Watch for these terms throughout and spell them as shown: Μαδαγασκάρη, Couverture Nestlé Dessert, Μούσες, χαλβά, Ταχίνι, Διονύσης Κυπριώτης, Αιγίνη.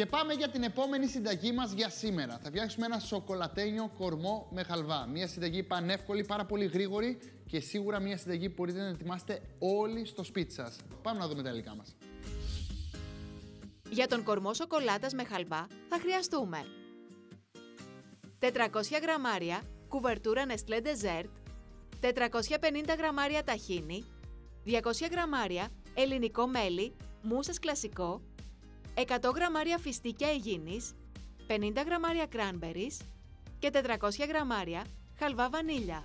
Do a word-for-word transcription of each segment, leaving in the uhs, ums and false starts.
Και πάμε για την επόμενη συνταγή μας για σήμερα. Θα φτιάξουμε ένα σοκολατένιο κορμό με χαλβά. Μια συνταγή πανεύκολη, πάρα πολύ γρήγορη και σίγουρα μια συνταγή που μπορείτε να ετοιμάσετε όλοι στο σπίτι σας. Πάμε να δούμε τα υλικά μας. Για τον κορμό σοκολάτας με χαλβά θα χρειαστούμε τετρακόσια γραμμάρια κουβερτούρα Nestlé Dessert, τετρακόσια πενήντα γραμμάρια ταχίνι, διακόσια γραμμάρια ελληνικό μέλι, μούσες κλασικό, εκατό γραμμάρια φιστίκια Αιγίνης, πενήντα γραμμάρια κράνμπερις και τετρακόσια γραμμάρια χαλβά βανίλια.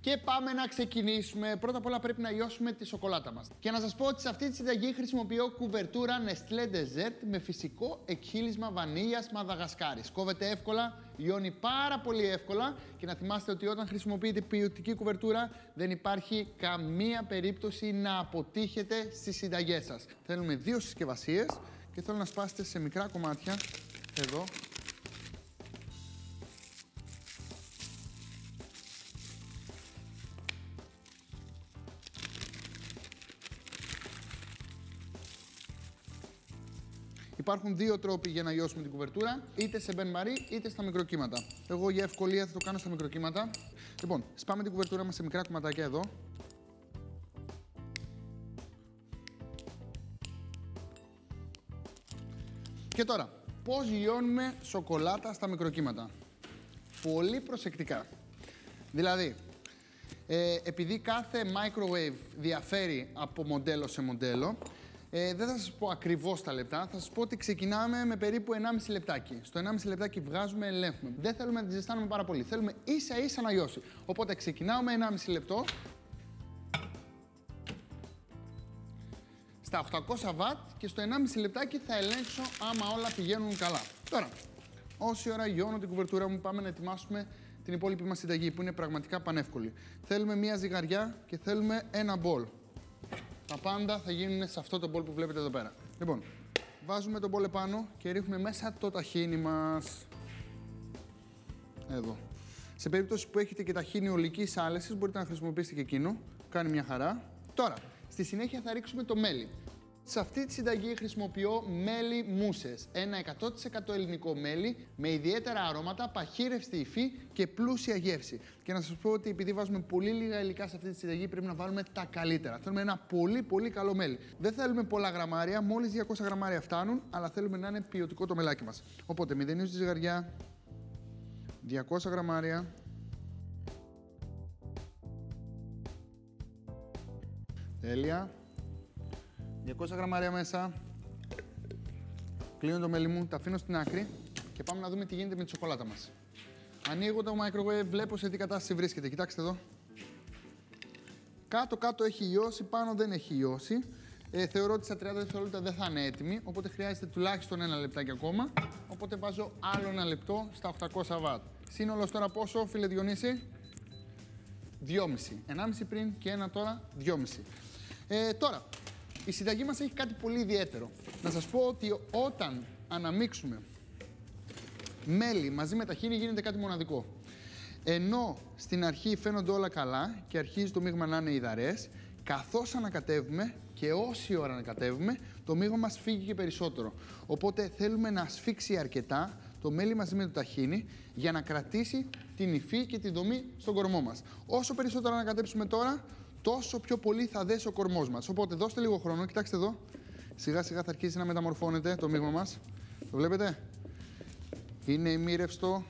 Και πάμε να ξεκινήσουμε. Πρώτα απ' όλα πρέπει να λιώσουμε τη σοκολάτα μας. Και να σας πω ότι σε αυτή τη συνταγή χρησιμοποιώ κουβερτούρα Nestlé Dessert με φυσικό εκχύλισμα βανίλιας Μαδαγασκάρης. Κόβεται εύκολα, λιώνει πάρα πολύ εύκολα και να θυμάστε ότι όταν χρησιμοποιείτε ποιοτική κουβερτούρα δεν υπάρχει καμία περίπτωση να αποτύχετε στις συνταγές σας. Θέλουμε δύο συσκευασίες και θέλω να σπάσετε σε μικρά κομμάτια εδώ. Υπάρχουν δύο τρόποι για να λιώσουμε την κουβερτούρα, είτε σε μπεν μαρί είτε στα μικροκύματα. Εγώ για ευκολία θα το κάνω στα μικροκύματα. Λοιπόν, σπάμε την κουβερτούρα μας σε μικρά κομματάκια εδώ. Και τώρα, πώς λιώνουμε σοκολάτα στα μικροκύματα. Πολύ προσεκτικά. Δηλαδή, ε, επειδή κάθε microwave διαφέρει από μοντέλο σε μοντέλο, Ε, δεν θα σας πω ακριβώς τα λεπτά, θα σας πω ότι ξεκινάμε με περίπου ενάμιση λεπτάκι. Στο ενάμιση λεπτάκι βγάζουμε, ελέγχουμε. Δεν θέλουμε να τη ζεστάνουμε πάρα πολύ, θέλουμε ίσα ίσα να λιώσει. Οπότε ξεκινάω με ενάμιση λεπτό. Στα οκτακόσια βατ και στο ενάμιση λεπτάκι θα ελέγξω άμα όλα πηγαίνουν καλά. Τώρα, όση ώρα λιώνω την κουβερτούρα μου, πάμε να ετοιμάσουμε την υπόλοιπη μας συνταγή που είναι πραγματικά πανεύκολη. Θέλουμε μία ζυγαριά και θέλουμε ένα μπολ. Τα πάντα θα γίνουν σε αυτό το μπολ που βλέπετε εδώ πέρα. Λοιπόν, βάζουμε τον μπολ επάνω και ρίχνουμε μέσα το ταχίνι μας. Εδώ. Σε περίπτωση που έχετε και ταχίνι ολικής άλεσης, μπορείτε να χρησιμοποιήσετε και εκείνο. Κάνει μια χαρά. Τώρα, στη συνέχεια θα ρίξουμε το μέλι. Σε αυτή τη συνταγή χρησιμοποιώ μέλι μούσες. Ένα εκατό τοις εκατό ελληνικό μέλι με ιδιαίτερα αρώματα, παχύρευστη υφή και πλούσια γεύση. Και να σας πω ότι επειδή βάζουμε πολύ λίγα υλικά σε αυτή τη συνταγή, πρέπει να βάλουμε τα καλύτερα. Θέλουμε ένα πολύ πολύ καλό μέλι. Δεν θέλουμε πολλά γραμμάρια, μόλις διακόσια γραμμάρια φτάνουν, αλλά θέλουμε να είναι ποιοτικό το μελάκι μας. Οπότε μηδενίζω τη ζυγαριά, διακόσια γραμμάρια. Τέλεια. διακόσια γραμμάρια μέσα. Κλείνω το μέλι μου, τα αφήνω στην άκρη και πάμε να δούμε τι γίνεται με τη σοκολάτα μας. Ανοίγω το microwave, βλέπω σε τι κατάσταση βρίσκεται. Κοιτάξτε εδώ. Κάτω-κάτω έχει λιώσει, πάνω δεν έχει λιώσει. Ε, θεωρώ ότι στα τριάντα δευτερόλεπτα δεν θα είναι έτοιμη, οπότε χρειάζεται τουλάχιστον ένα λεπτάκι ακόμα. Οπότε βάζω άλλο ένα λεπτό στα οκτακόσια βατ. Σύνολος τώρα πόσο, φίλε Διονύση? δυόμιση. ενάμιση πριν και ένα τώρα, δυόμιση. Ε, τώρα. Η συνταγή μας έχει κάτι πολύ ιδιαίτερο. Να σας πω ότι όταν αναμίξουμε μέλι μαζί με ταχίνι γίνεται κάτι μοναδικό. Ενώ στην αρχή φαίνονται όλα καλά και αρχίζει το μείγμα να είναι ιδαρές, καθώς ανακατεύουμε και όση ώρα ανακατεύουμε, το μείγμα μας φύγει και περισσότερο. Οπότε θέλουμε να σφίξει αρκετά το μέλι μαζί με το ταχίνι για να κρατήσει την υφή και τη δομή στον κορμό μας. Όσο περισσότερο ανακατέψουμε τώρα, τόσο πιο πολύ θα δέσει ο κορμός μας. Οπότε δώστε λίγο χρόνο, κοιτάξτε εδώ. Σιγά σιγά θα αρχίσει να μεταμορφώνεται το μείγμα μας. Το βλέπετε? Είναι ημίρευστο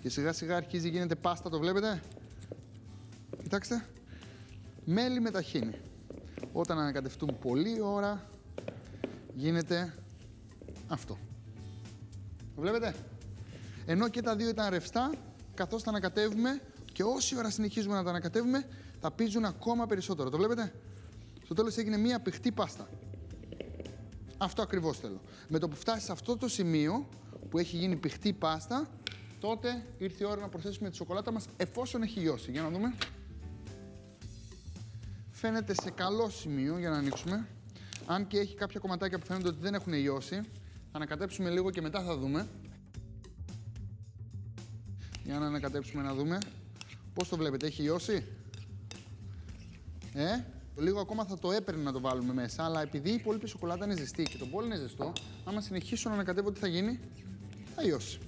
και σιγά σιγά αρχίζει, γίνεται πάστα, το βλέπετε? Κοιτάξτε. Μέλι με ταχίνι. Όταν ανακατευτούν πολλή ώρα γίνεται αυτό. Το βλέπετε? Ενώ και τα δύο ήταν ρευστά, καθώς τα ανακατεύουμε και όση ώρα συνεχίζουμε να τα ανακατεύουμε, θα πίζουν ακόμα περισσότερο. Το βλέπετε? Στο τέλος έγινε μία πηχτή πάστα. Αυτό ακριβώς θέλω. Με το που φτάσει σε αυτό το σημείο που έχει γίνει πηχτή πάστα, τότε ήρθε η ώρα να προσθέσουμε τη σοκολάτα μας εφόσον έχει λιώσει. Για να δούμε. Φαίνεται σε καλό σημείο για να ανοίξουμε. Αν και έχει κάποια κομματάκια που φαίνονται ότι δεν έχουν λιώσει, θα ανακατέψουμε λίγο και μετά θα δούμε. Για να ανακατέψουμε να δούμε. Πώς το βλέπετε, έχει λιώσει? Ε, Λίγο ακόμα θα το έπαιρνε να το βάλουμε μέσα, αλλά επειδή η υπόλοιπη σοκολάτα είναι ζεστή και το μπολ είναι ζεστό, άμα συνεχίσω να ανακατεύω τι θα γίνει, θα λιώσει.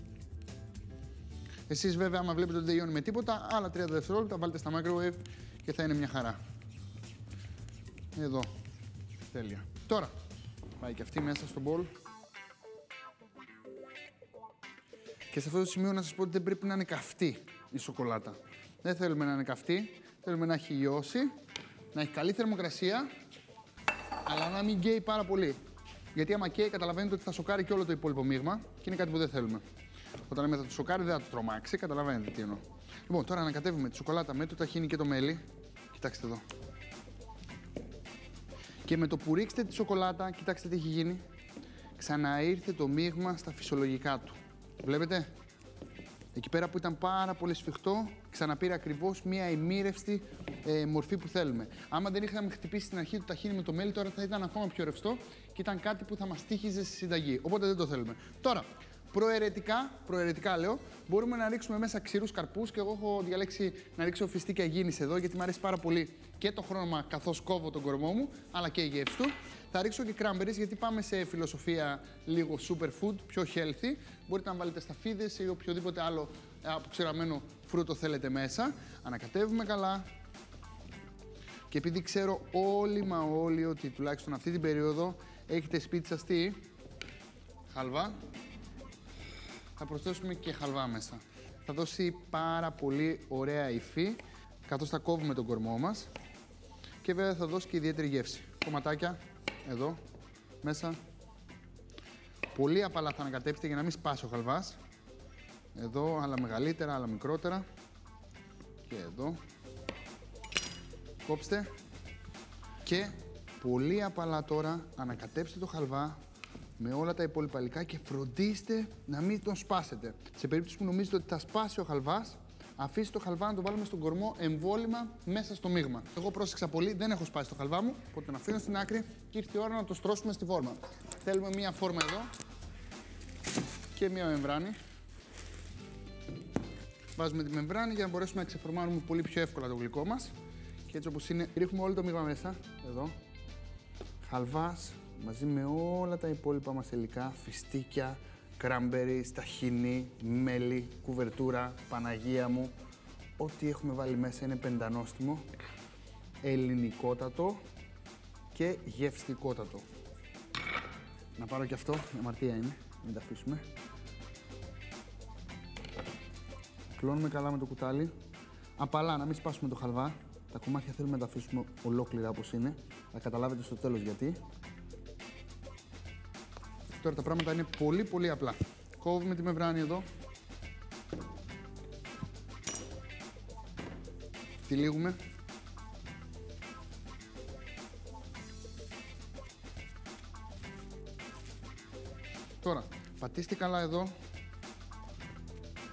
Εσείς βέβαια, άμα βλέπετε ότι δεν τελειώνει με τίποτα, άλλα τριάντα δευτερόλεπτα βάλτε στα microwave και θα είναι μια χαρά. Εδώ. Τέλεια. Τώρα, πάει και αυτή μέσα στο μπολ. Και σε αυτό το σημείο να σας πω ότι δεν πρέπει να είναι καυτή η σοκολάτα. Δεν θέλουμε να είναι καυτή, θέλουμε να έχει λιώσει, να έχει καλή θερμοκρασία, αλλά να μην καίει πάρα πολύ. Γιατί άμα καίει, καταλαβαίνετε ότι θα σοκάρει και όλο το υπόλοιπο μείγμα και είναι κάτι που δεν θέλουμε. Όταν λέμε θα το σοκάρει, δεν θα το τρομάξει, καταλαβαίνετε τι εννοώ. Λοιπόν, τώρα ανακατεύουμε τη σοκολάτα με το ταχίνι και το μέλι. Κοιτάξτε εδώ. Και με το που ρίξτε τη σοκολάτα, κοιτάξτε τι έχει γίνει. Ξαναήρθε το μείγμα στα φυσιολογικά του. Βλέπετε, εκεί πέρα που ήταν πάρα πολύ σφιχτό, ξαναπήρε ακριβώς μία ημίρευστη ε, μορφή που θέλουμε. Άμα δεν είχαμε χτυπήσει στην αρχή το ταχίνι με το μέλι, τώρα θα ήταν ακόμα πιο ρευστό και ήταν κάτι που θα μας τύχιζε στη συνταγή. Οπότε δεν το θέλουμε. Τώρα, προαιρετικά, προαιρετικά λέω, μπορούμε να ρίξουμε μέσα ξηρούς καρπούς και εγώ έχω διαλέξει να ρίξω φιστίκια Αιγίνης εδώ, γιατί μου αρέσει πάρα πολύ και το χρώμα καθώς κόβω τον κορμό μου, αλλά και η γεύση του. Θα ρίξω και cranberries, γιατί πάμε σε φιλοσοφία λίγο superfood, πιο healthy. Μπορείτε να βάλετε σταφίδες ή οποιοδήποτε άλλο αποξηραμένο φρούτο θέλετε μέσα. Ανακατεύουμε καλά. Και επειδή ξέρω όλοι μα όλοι ότι τουλάχιστον αυτή την περίοδο έχετε σπίτι σας τι, χαλβά. Θα προσθέσουμε και χαλβά μέσα. Θα δώσει πάρα πολύ ωραία υφή, καθώς θα κόβουμε τον κορμό μας. Και βέβαια θα δώσει και ιδιαίτερη γεύση. Κομματάκια, εδώ, μέσα. Πολύ απαλά θα ανακατέψετε για να μην σπάσει ο χαλβάς. Εδώ, άλλα μεγαλύτερα, άλλα μικρότερα. Και εδώ. Κόψτε. Και πολύ απαλά τώρα ανακατέψτε το χαλβά με όλα τα υπόλοιπα υλικά και φροντίστε να μην τον σπάσετε. Σε περίπτωση που νομίζετε ότι θα σπάσει ο χαλβάς, αφήστε το χαλβά να το βάλουμε στον κορμό εμβόλυμα μέσα στο μείγμα. Εγώ πρόσεξα πολύ, δεν έχω σπάσει το χαλβά μου, οπότε τον αφήνω στην άκρη και ήρθε η ώρα να το στρώσουμε στη φόρμα. Θέλουμε μία φόρμα εδώ και μία μεμβράνη. Βάζουμε τη μεμβράνη για να μπορέσουμε να ξεφορμάνουμε πολύ πιο εύκολα το γλυκό μας. Και έτσι όπως είναι, ρίχνουμε όλο το μείγμα μέσα. Εδώ. Χαλβάς. Μαζί με όλα τα υπόλοιπα μας υλικά, φιστίκια, cranberries, ταχίνι, μέλι, κουβερτούρα, Παναγία μου. Ό,τι έχουμε βάλει μέσα είναι πεντανόστιμο, ελληνικότατο και γευστικότατο. Να πάρω και αυτό, η αμαρτία είναι, μην τα αφήσουμε. Κλώνουμε καλά με το κουτάλι. Απαλά, να μην σπάσουμε το χαλβά. Τα κομμάτια θέλουμε να τα αφήσουμε ολόκληρα όπως είναι. Θα καταλάβετε στο τέλος γιατί. Τώρα τα πράγματα είναι πολύ πολύ απλά. Κόβουμε τη μεμβράνη εδώ. Τυλίγουμε. Τώρα, πατήστε καλά εδώ.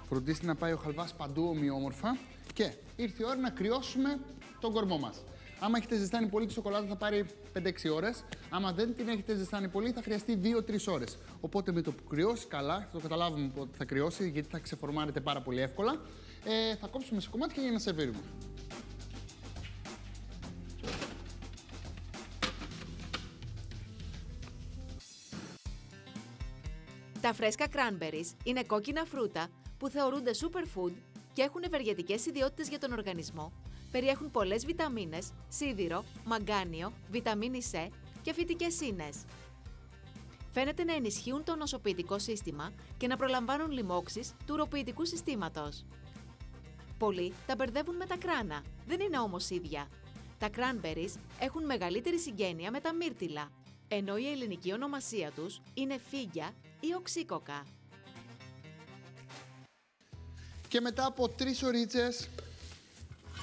Φροντίστε να πάει ο χαλβάς παντού ομοιόμορφα. Και ήρθε η ώρα να κρυώσουμε τον κορμό μας. Άμα έχετε ζεστάνει πολύ τη σοκολάτα θα πάρει πέντε έξι ώρες. Άμα δεν την έχετε ζεστάνει πολύ θα χρειαστεί δύο τρεις ώρες. Οπότε με το που κρυώσει καλά, θα το καταλάβουμε ότι θα κρυώσει γιατί θα ξεφορμάρετε πάρα πολύ εύκολα. Ε, θα κόψουμε σε κομμάτια για να σερβίρουμε. Τα φρέσκα cranberries είναι κόκκινα φρούτα που θεωρούνται superfood και έχουν ευεργετικές ιδιότητες για τον οργανισμό. Περιέχουν πολλές βιταμίνες, σίδηρο, μαγκάνιο, βιταμίνη C και φυτικές ίνες. Φαίνεται να ενισχύουν το νοσοποιητικό σύστημα και να προλαμβάνουν λοιμώξεις του ουροποιητικού συστήματος. Πολλοί τα μπερδεύουν με τα κράνα, δεν είναι όμως ίδια. Τα cranberries έχουν μεγαλύτερη συγγένεια με τα μύρτιλα, ενώ η ελληνική ονομασία τους είναι φύγια ή οξύκοκα. Και μετά από τρεις ορίτσες,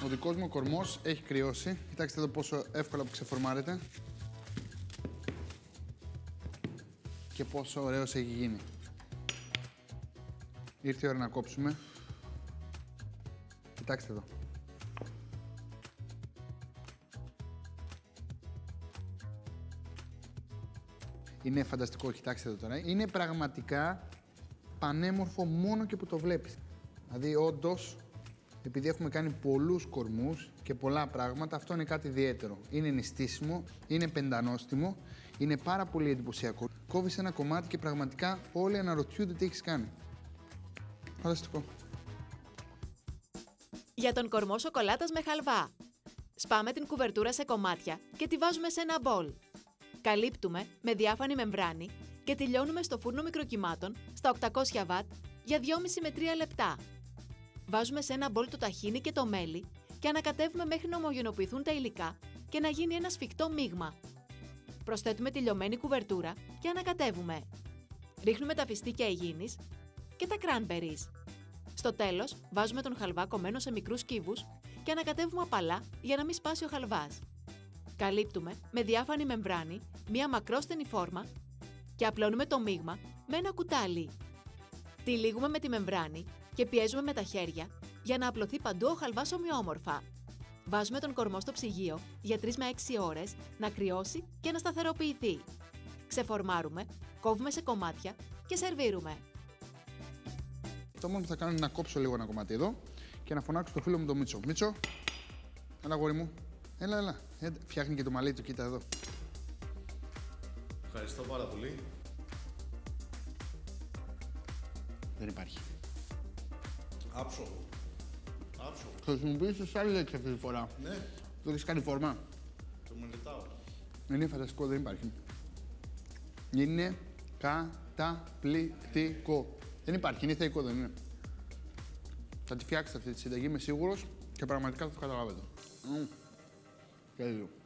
ο δικός μου κορμός έχει κρυώσει. Κοιτάξτε εδώ πόσο εύκολα που ξεφορμάρεται. Και πόσο ωραίος έχει γίνει. Ήρθε η ώρα να κόψουμε. Κοιτάξτε εδώ. Είναι φανταστικό, κοιτάξτε εδώ τώρα. Είναι πραγματικά πανέμορφο μόνο και που το βλέπεις. Δηλαδή όντως επειδή έχουμε κάνει πολλούς κορμούς και πολλά πράγματα, αυτό είναι κάτι ιδιαίτερο. Είναι νηστίσιμο, είναι πεντανόστιμο, είναι πάρα πολύ εντυπωσιακό. Κόβεις ένα κομμάτι και πραγματικά όλοι αναρωτιούνται τι έχεις κάνει. Φανταστικό. Για τον κορμό σοκολάτας με χαλβά. Σπάμε την κουβερτούρα σε κομμάτια και τη βάζουμε σε ένα μπολ. Καλύπτουμε με διάφανη μεμβράνη και τη λιώνουμε στο φούρνο μικροκυμάτων στα οκτακόσια βατ για δυόμιση με τρία λεπτά. Βάζουμε σε ένα μπολ το ταχίνι και το μέλι και ανακατεύουμε μέχρι να ομογενοποιηθούν τα υλικά και να γίνει ένα σφιχτό μείγμα. Προσθέτουμε τη λιωμένη κουβερτούρα και ανακατεύουμε. Ρίχνουμε τα φιστίκια αιγίνης και τα κράνμπερις. Στο τέλος, βάζουμε τον χαλβά κομμένο σε μικρούς κύβους και ανακατεύουμε απαλά για να μην σπάσει ο χαλβάς. Καλύπτουμε με διάφανη μεμβράνη μία μακρόστενη φόρμα και απλώνουμε το μείγμα με ένα κουτάλι. Τυλίγουμε με τη μεμβράνη και πιέζουμε με τα χέρια για να απλωθεί παντού ο χαλβάς ομοιόμορφα. Βάζουμε τον κορμό στο ψυγείο για τρεις με έξι ώρες να κρυώσει και να σταθεροποιηθεί. Ξεφορμάρουμε, κόβουμε σε κομμάτια και σερβίρουμε. Το μόνο που θα κάνω είναι να κόψω λίγο ένα κομμάτι εδώ και να φωνάξω το φίλο μου τον Μίτσο. Μίτσο, έλα γόρι μου, έλα, έλα. Φτιάχνει και το μαλλί του, κοίτα εδώ. Ευχαριστώ πάρα πολύ. Δεν υπάρχει. Άψο. Άψο. Χρησιμοποιήσεις άλλη λέξη αυτή τη φορά. Ναι. Το έχεις κάνει φόρμα. Το μελετάω. Είναι φανταστικό, δεν υπάρχει. Είναι καταπληκτικό. Δεν υπάρχει, είναι θεϊκό, δεν είναι. Θα τη φτιάξετε αυτή τη συνταγή, είμαι σίγουρος και πραγματικά θα το καταλάβετε. Mm. Τέλειο.